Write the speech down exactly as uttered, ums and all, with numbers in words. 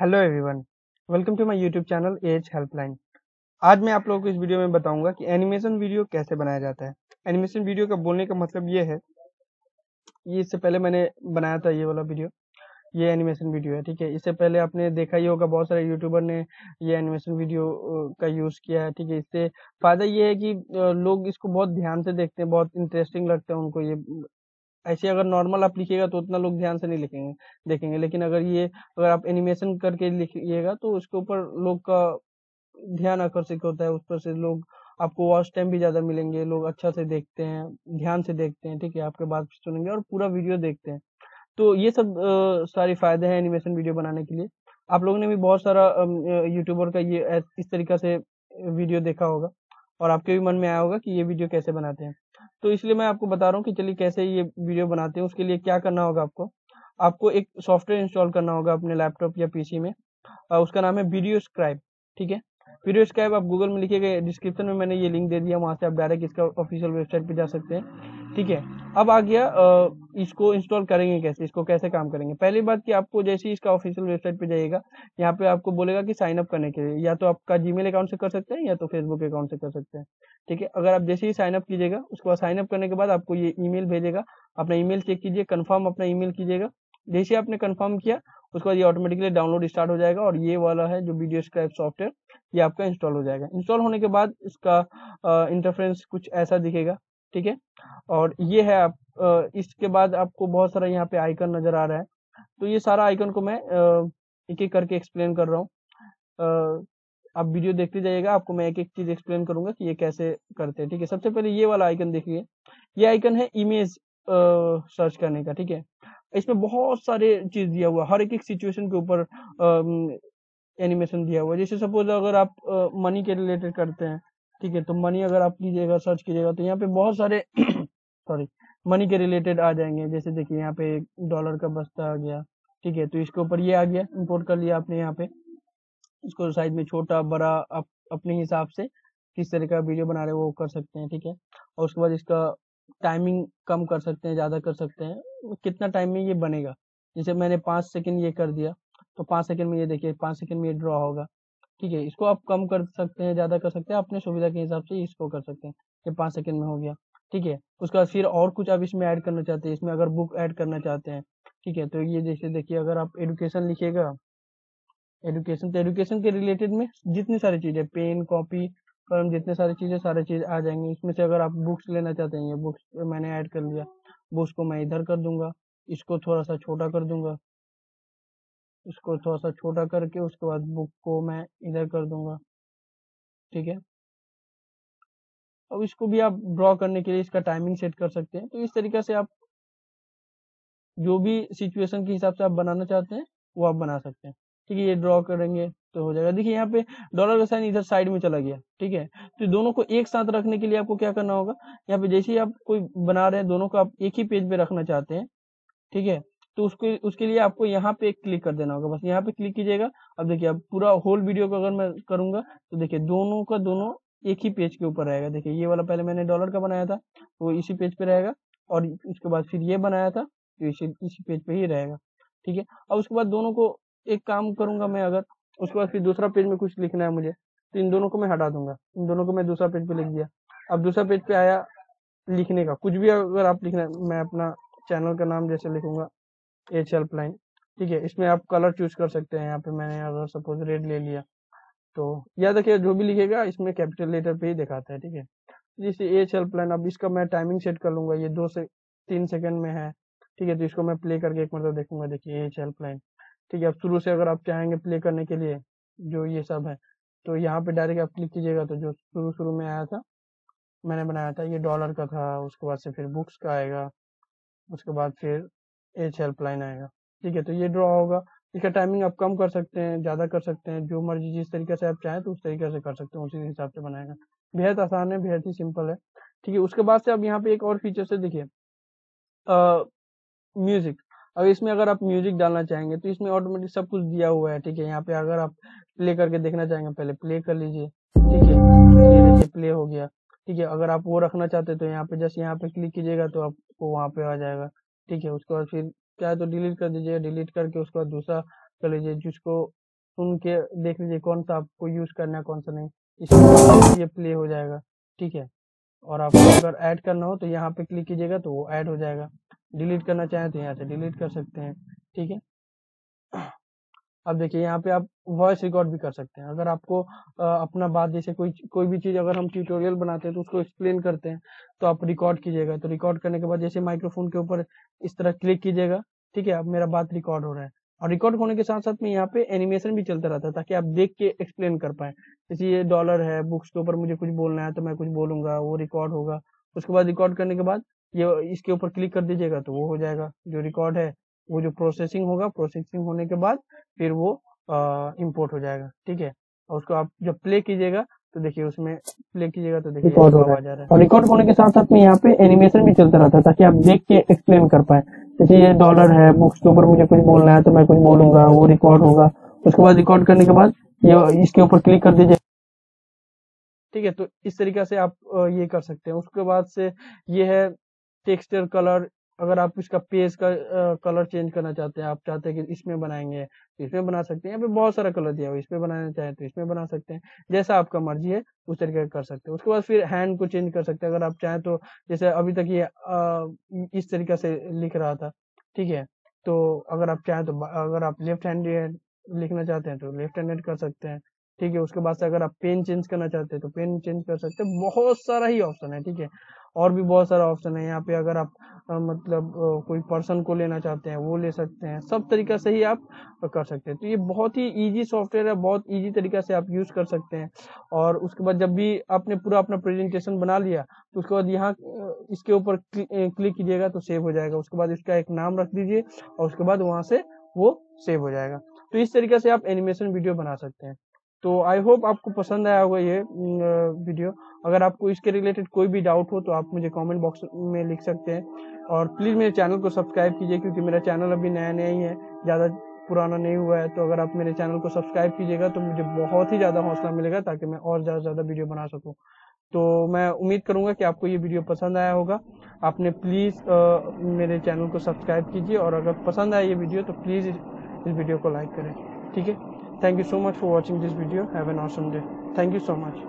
Hello everyone, welcome to my YouTube channel H helpline. आज मैं आप लोगों को इस वीडियो में बताऊंगा कि एनिमेशन वीडियो कैसे बनाया जाता है। एनिमेशन वीडियो का बोलने का मतलब ये है, ये इससे पहले मैंने बनाया था ये वाला वीडियो, ये एनिमेशन वीडियो है, ठीक है। इससे पहले आपने देखा ही होगा, बहुत सारे यूट्यूबर ने ये एनिमेशन वीडियो का यूज़ किया है, ठीक है। इससे फ़ायदा ये है कि लोग इसको बहुत ध्यान से देखते हैं, बहुत इंटरेस्टिंग लगता है उनको। ये ऐसे अगर नॉर्मल आप लिखिएगा तो उतना लोग ध्यान से नहीं लिखेंगे देखेंगे, लेकिन अगर ये अगर आप एनिमेशन करके लिखिएगा तो उसके ऊपर लोग का ध्यान आकर्षित होता है। उस पर से लोग आपको वॉच टाइम भी ज़्यादा मिलेंगे, लोग अच्छा से देखते हैं, ध्यान से देखते हैं, ठीक है। आपके बात भी सुनेंगे और पूरा वीडियो देखते हैं। तो ये सब आ, सारे फायदे हैं एनिमेशन वीडियो बनाने के लिए। आप लोगों ने भी बहुत सारा यूट्यूबर का ये इस तरीका से वीडियो देखा होगा और आपके भी मन में आया होगा कि ये वीडियो कैसे बनाते हैं। तो इसलिए मैं आपको बता रहा हूँ कि चलिए कैसे ये वीडियो बनाते हैं। उसके लिए क्या करना होगा, आपको आपको एक सॉफ्टवेयर इंस्टॉल करना होगा अपने लैपटॉप या पीसी में। उसका नाम है वीडियोस्क्राइब, ठीक है। वीडियोस्क्राइब आप गूगल में लिखिएगा, डिस्क्रिप्शन में मैंने ये लिंक दे दिया, वहाँ से आप डायरेक्ट इसका ऑफिशियल वेबसाइट पर जा सकते हैं, ठीक है। अब आ गया इसको इंस्टॉल करेंगे कैसे, इसको कैसे काम करेंगे। पहली बात कि आपको जैसे ही इसका ऑफिशियल वेबसाइट पर जाइएगा, यहाँ पे आपको बोलेगा कि साइन अप करने के लिए, या तो आपका जीमेल अकाउंट से कर सकते हैं या तो फेसबुक अकाउंट से कर सकते हैं, ठीक है। अगर आप जैसे ही साइन अप कीजिएगा, उसके बाद साइन अप करने के बाद आपको ये ईमेल भेजेगा, अपना ईमेल चेक कीजिए, कंफर्म अपना ईमेल कीजिएगा। जैसे आपने कंफर्म किया उसके बाद ये ऑटोमेटिकली डाउनलोड स्टार्ट हो जाएगा और ये वाला है जो वीडियोस्क्राइब सॉफ्टवेयर, ये आपका इंस्टॉल हो जाएगा। इंस्टॉल होने के बाद इसका इंटरफेरेंस कुछ ऐसा दिखेगा, ठीक है। और ये है आप आ, इसके बाद आपको बहुत सारा यहाँ पे आइकन नजर आ रहा है। तो ये सारा आइकन को मैं आ, एक एक करके एक्सप्लेन कर रहा हूँ, आप वीडियो देखते जाइएगा, आपको मैं एक एक चीज एक्सप्लेन करूंगा कि ये कैसे करते हैं, ठीक है। सबसे पहले ये वाला आइकन देखिए, ये आइकन है इमेज सर्च करने का, ठीक है। इसमें बहुत सारे चीज दिया हुआ, हर एक एक सिचुएशन के ऊपर एनिमेशन दिया हुआ है। जैसे सपोज अगर आप मनी के रिलेटेड करते हैं, ठीक है, तो मनी अगर आप कीजिएगा, सर्च कीजिएगा, तो यहाँ पे बहुत सारे सॉरी मनी के रिलेटेड आ जाएंगे। जैसे देखिए यहाँ पे डॉलर का बस्ता आ गया, ठीक है, तो इसके ऊपर ये आ गया, इंपोर्ट कर लिया आपने। यहाँ पे इसको साइज में छोटा बड़ा आप अपने हिसाब से किस तरह का वीडियो बना रहे हो वो कर सकते हैं, ठीक है। और उसके बाद इसका टाइमिंग कम कर सकते हैं, ज़्यादा कर सकते हैं, कितना टाइम में ये बनेगा। जैसे मैंने पाँच सेकंड ये कर दिया तो पाँच सेकंड में ये देखिए पाँच सेकंड में ये ड्रॉ होगा, ठीक है। इसको आप कम कर सकते हैं, ज़्यादा कर सकते हैं, अपने सुविधा के हिसाब से इसको कर सकते हैं। ये पाँच सेकंड में हो गया, ठीक है। उसके बाद फिर और कुछ आप इसमें ऐड करना चाहते हैं, इसमें अगर बुक ऐड करना चाहते हैं, ठीक है, तो ये जैसे देखिए अगर आप एडुकेशन लिखिएगा, एडुकेशन, तो एडुकेशन के रिलेटेड में जितनी सारी चीज़ें, पेन, कॉपी, कलम, जितने सारी चीज़ें सारी चीज़ आ जाएंगी। इसमें से अगर आप बुक्स लेना चाहते हैं, ये बुक्स मैंने ऐड कर लिया, बुक्स को मैं इधर कर दूंगा, इसको थोड़ा सा छोटा कर दूंगा, इसको थोड़ा सा छोटा करके उसके बाद बुक को मैं इधर कर दूंगा, ठीक है। अब इसको भी आप ड्रॉ करने के लिए इसका टाइमिंग सेट कर सकते हैं। तो इस तरीके से आप जो भी सिचुएशन के हिसाब से आप बनाना चाहते हैं वो आप बना सकते हैं, ठीक है। ये ड्रॉ करेंगे तो हो जाएगा। देखिए यहाँ पे डॉलर का साइन इधर साइड में चला गया, ठीक है। तो दोनों को एक साथ रखने के लिए आपको क्या करना होगा, यहाँ पे जैसे ही आप कोई बना रहे हैं दोनों को आप एक ही पेज पे रखना चाहते हैं, ठीक है, तो उसको उसके लिए आपको यहाँ पे क्लिक कर देना होगा। बस यहाँ पे क्लिक कीजिएगा। अब देखिए अब पूरा होल वीडियो को अगर मैं करूंगा तो देखिये दोनों का दोनों एक ही पेज के ऊपर रहेगा। देखिये ये वाला पहले मैंने डॉलर का बनाया था वो इसी पेज पे रहेगा, और उसके बाद फिर ये बनाया था तो इसी इसी पेज पे ही रहेगा, ठीक है। अब उसके बाद दोनों को एक काम करूंगा मैं, अगर उसके बाद फिर दूसरा पेज में कुछ लिखना है मुझे तो इन दोनों को मैं हटा दूंगा, इन दोनों को मैं दूसरा पेज पे लिख दिया। अब दूसरा पेज पे आया लिखने का, कुछ भी अगर आप लिखना है, मैं अपना चैनल का नाम जैसे लिखूंगा एच हेल्पलाइन, ठीक है। इसमें आप कलर चूज कर सकते हैं, यहाँ पे मैंने अगर सपोज रेड ले लिया तो याद रखिए जो भी लिखेगा इसमें कैपिटल लेटर पे ही दिखाता है, ठीक है। जैसे एच हेल्पलाइन, अब इसका मैं टाइमिंग सेट कर लूंगा, ये दो से तीन सेकेंड में है, ठीक है। तो इसको मैं प्ले करके एक मतलब देखूंगा, देखिए एच हेल्पलाइन, ठीक है। आप शुरू से अगर आप चाहेंगे प्ले करने के लिए जो ये सब है तो यहाँ पे डायरेक्ट आप क्लिक कीजिएगा, तो जो शुरू शुरू में आया था मैंने बनाया था ये डॉलर का था, उसके बाद से फिर बुक्स का आएगा, उसके बाद फिर एच हेल्पलाइन आएगा, ठीक है। तो ये ड्रॉ होगा। इसका टाइमिंग आप कम कर सकते हैं, ज़्यादा कर सकते हैं, जो मर्जी जिस तरीके से आप चाहें तो उस तरीके से कर सकते हैं, उसी हिसाब से बनाएगा। बेहद आसान है, बेहद ही सिंपल है, ठीक है। उसके बाद से आप यहाँ पे एक और फीचर से देखिए म्यूजिक, अब इसमें अगर आप म्यूजिक डालना चाहेंगे तो इसमें ऑटोमेटिक सब कुछ दिया हुआ है, ठीक है। यहाँ पे अगर आप प्ले करके देखना चाहेंगे पहले प्ले कर लीजिए, ठीक है, प्ले हो गया, ठीक है। अगर आप वो रखना चाहते हैं तो यहाँ पे जस्ट यहाँ पे क्लिक कीजिएगा तो आपको वहाँ पे आ जाएगा, ठीक है। उसके बाद फिर क्या है तो डिलीट कर दीजिए, डिलीट करके उसके बाद दूसरा कर लीजिए, जिसको सुन के देख लीजिए कौन सा आपको यूज करना है कौन सा नहीं। इसमें ये प्ले हो जाएगा, ठीक है। और आपको अगर ऐड करना हो तो यहाँ पे क्लिक कीजिएगा तो वो ऐड हो जाएगा। डिलीट करना चाहें तो यहाँ से डिलीट कर सकते हैं, ठीक है। अब देखिए यहाँ पे आप वॉइस रिकॉर्ड भी कर सकते हैं। अगर आपको अपना बात, जैसे कोई कोई भी चीज़ अगर हम ट्यूटोरियल बनाते हैं तो उसको एक्सप्लेन करते हैं तो आप रिकॉर्ड कीजिएगा। तो रिकॉर्ड करने के बाद जैसे माइक्रोफोन के ऊपर इस तरह क्लिक कीजिएगा, ठीक है। अब मेरा बात रिकॉर्ड हो रहा है और रिकॉर्ड होने के साथ साथ में यहाँ पे एनिमेशन भी चलता रहता है ताकि आप देख के एक्सप्लेन कर पाए। जैसे ये डॉलर है, बुक्स के ऊपर मुझे कुछ बोलना है तो मैं कुछ बोलूंगा, वो रिकॉर्ड होगा। उसके बाद रिकॉर्ड करने के बाद ये इसके ऊपर क्लिक कर दीजिएगा तो वो हो जाएगा जो रिकॉर्ड है, वो जो प्रोसेसिंग होगा, प्रोसेसिंग होने के बाद फिर वो इंपोर्ट हो जाएगा, ठीक है। और उसको आप जब प्ले कीजिएगा तो देखिए, उसमें प्ले कीजिएगा तो देखिए रिकॉर्ड हो रहा है। और रिकॉर्ड होने के साथ साथ में यहाँ पे एनिमेशन भी चलता रहता है ताकि आप देख के एक्सप्लेन कर पाए। जैसे ये डॉलर है, बुक्स के ऊपर मुझे कुछ बोलना है तो मैं कुछ बोलूंगा, वो रिकॉर्ड होगा। उसके बाद रिकॉर्ड करने के बाद ये इसके ऊपर क्लिक कर दीजिए, ठीक है। तो इस तरीके से आप ये कर सकते हैं। उसके बाद से ये है टेक्सचर कलर। अगर आप इसका पेज का आ, कलर चेंज करना चाहते हैं, आप चाहते हैं कि इसमें बनाएंगे तो इसमें बना सकते हैं। यहाँ पे बहुत सारा कलर दिया हुआ, इसमें बनाना चाहें तो इसमें बना सकते हैं। जैसा आपका मर्जी है उस तरीके का कर सकते हैं। उसके बाद फिर हैंड को चेंज कर सकते हैं। अगर आप चाहें तो जैसे अभी तक ये आ, इस तरीके से लिख रहा था, ठीक है। तो अगर आप चाहें तो अगर आप लेफ्ट हैंडेड लिखना चाहते हैं तो लेफ्ट हैंडेड कर सकते हैं, ठीक है। उसके बाद से अगर आप पेन चेंज करना चाहते हैं तो पेन चेंज कर सकते हैं। बहुत सारा ही ऑप्शन है, ठीक है। और भी बहुत सारा ऑप्शन है यहाँ पे। अगर आप आ, मतलब आ, कोई पर्सन को लेना चाहते हैं वो ले सकते हैं। सब तरीका से ही आप कर सकते हैं। तो ये बहुत ही इजी सॉफ्टवेयर है, बहुत इजी तरीका से आप यूज कर सकते हैं। और उसके बाद जब भी आपने पूरा अपना प्रेजेंटेशन बना लिया तो उसके बाद यहाँ इसके ऊपर क्लिक कीजिएगा तो सेव हो जाएगा। उसके बाद इसका एक नाम रख दीजिए और उसके बाद वहाँ से वो सेव हो जाएगा। तो इस तरीके से आप एनिमेशन वीडियो बना सकते हैं। तो आई होप आपको पसंद आया होगा ये वीडियो। अगर आपको इसके रिलेटेड कोई भी डाउट हो तो आप मुझे कमेंट बॉक्स में लिख सकते हैं। और प्लीज़ मेरे चैनल को सब्सक्राइब कीजिए क्योंकि मेरा चैनल अभी नया नया ही है, ज़्यादा पुराना नहीं हुआ है। तो अगर आप मेरे चैनल को सब्सक्राइब कीजिएगा तो मुझे बहुत ही ज़्यादा हौसला मिलेगा ताकि मैं और ज़्यादा से ज़्यादा वीडियो बना सकूँ। तो मैं उम्मीद करूँगा कि आपको ये वीडियो पसंद आया होगा। आपने प्लीज़ मेरे चैनल को सब्सक्राइब कीजिए और अगर पसंद आया ये वीडियो तो प्लीज़ इस वीडियो को लाइक करें, ठीक है। Thank you so much for watching this video. Have an awesome day. Thank you so much.